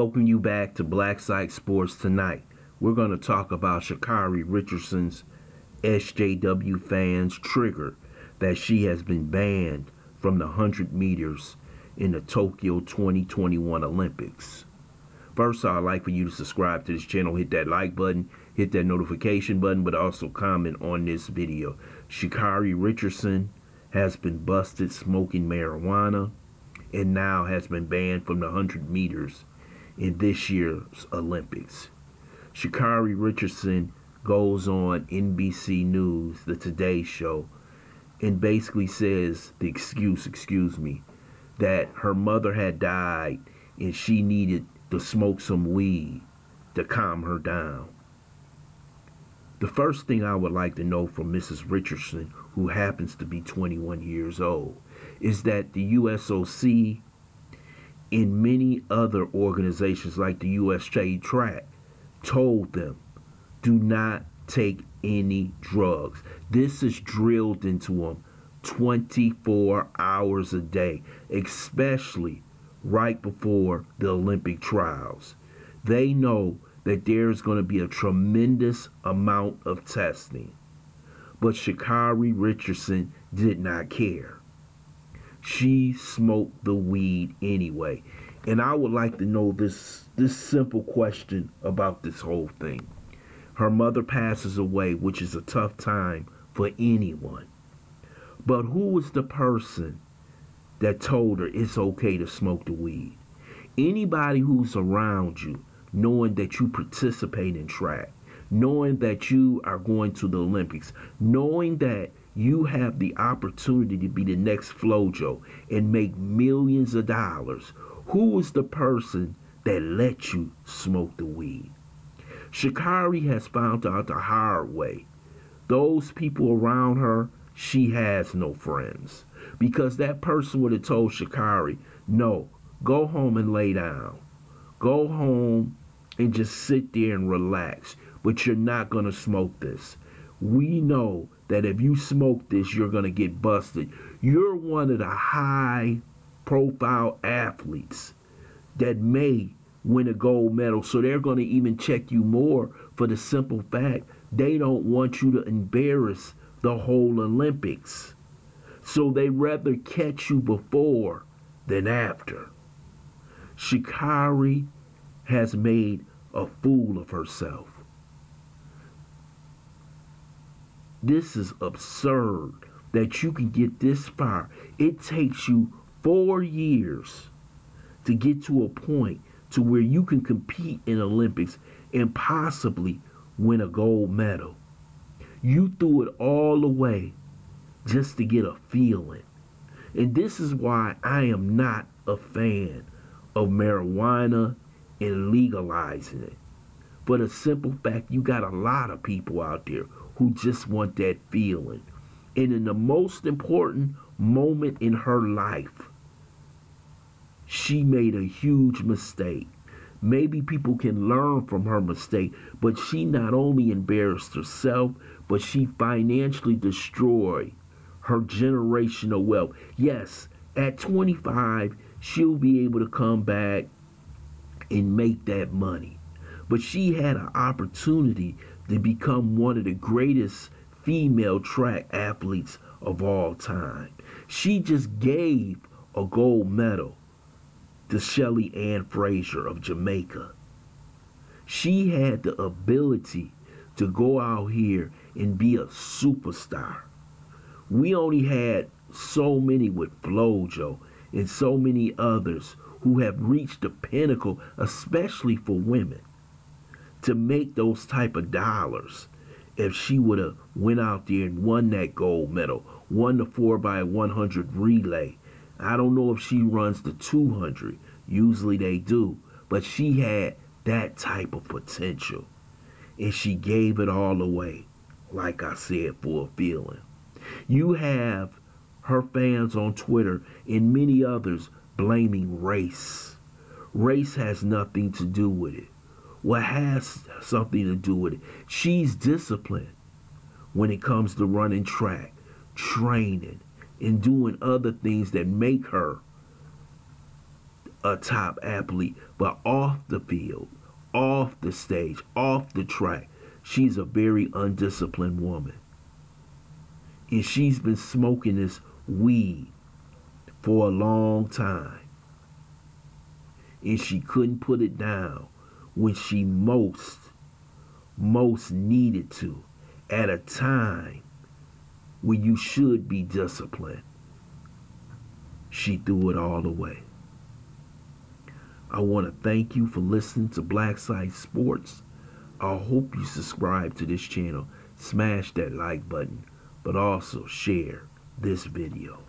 Welcome you back to Black Side Sports. Tonight we're going to talk about Sha'Carri Richardson's SJW fans trigger that she has been banned from the 100 meters in the Tokyo 2021 Olympics. First, I'd like for you to subscribe to this channel, hit that like button, hit that notification button, but also comment on this video. Sha'Carri Richardson has been busted smoking marijuana and now has been banned from the 100 meters in this year's Olympics. Sha'Carri Richardson goes on NBC News, the Today Show, and basically says the excuse that her mother had died and she needed to smoke some weed to calm her down. The first thing I would like to know from Mrs. Richardson, who happens to be 21 years old, is that the USOC and many other organizations like the USA Track told them, do not take any drugs. This is drilled into them 24 hours a day, especially right before the Olympic trials. They know that there's going to be a tremendous amount of testing. But Sha'Carri Richardson did not care. She smoked the weed anyway. And I would like to know this simple question about this whole thing. Her mother passes away, which is a tough time for anyone. But who was the person that told her it's okay to smoke the weed? Anybody who's around you, knowing that you participate in track, knowing that you are going to the Olympics, knowing that you have the opportunity to be the next Flo-Jo and make millions of dollars, who was the person that let you smoke the weed? Sha'Carri has found out the hard way. Those people around her, she has no friends, because that person would have told Sha'Carri, no, go home and lay down. Go home and just sit there and relax, but you're not going to smoke this. We know that if you smoke this, you're going to get busted. You're one of the high-profile athletes that may win a gold medal, so they're going to even check you more for the simple fact they don't want you to embarrass the whole Olympics. So they'd rather catch you before than after. Sha'Carri has made a fool of herself. This is absurd that you can get this far. It takes you 4 years to get to a point to where you can compete in Olympics and possibly win a gold medal. You threw it all away just to get a feeling. And this is why I am not a fan of marijuana and legalizing it, for the simple fact you got a lot of people out there who just want that feeling. And in the most important moment in her life, she made a huge mistake. Maybe people can learn from her mistake, but she not only embarrassed herself, but she financially destroyed her generational wealth. Yes, at 25, she'll be able to come back and make that money. But she had an opportunity to become one of the greatest female track athletes of all time. She just gave a gold medal to Shelly-Ann Fraser of Jamaica. She had the ability to go out here and be a superstar. We only had so many with Flo-Jo and so many others who have reached the pinnacle, especially for women, to make those type of dollars. If she would have went out there and won that gold medal, won the 4x100 relay, I don't know if she runs the 200, usually they do, but she had that type of potential, and she gave it all away, like I said, for a feeling. You have her fans on Twitter and many others blaming race. Race has nothing to do with it. What has something to do with it, she's disciplined when it comes to running track, training, and doing other things that make her a top athlete, but off the field, off the stage, off the track, she's a very undisciplined woman. And she's been smoking this weed for a long time. And she couldn't put it down when she most needed to, at a time when you should be disciplined. She threw it all away. I want to thank you for listening to Black Side Sports. I hope you subscribe to this channel. Smash that like button, but also share this video.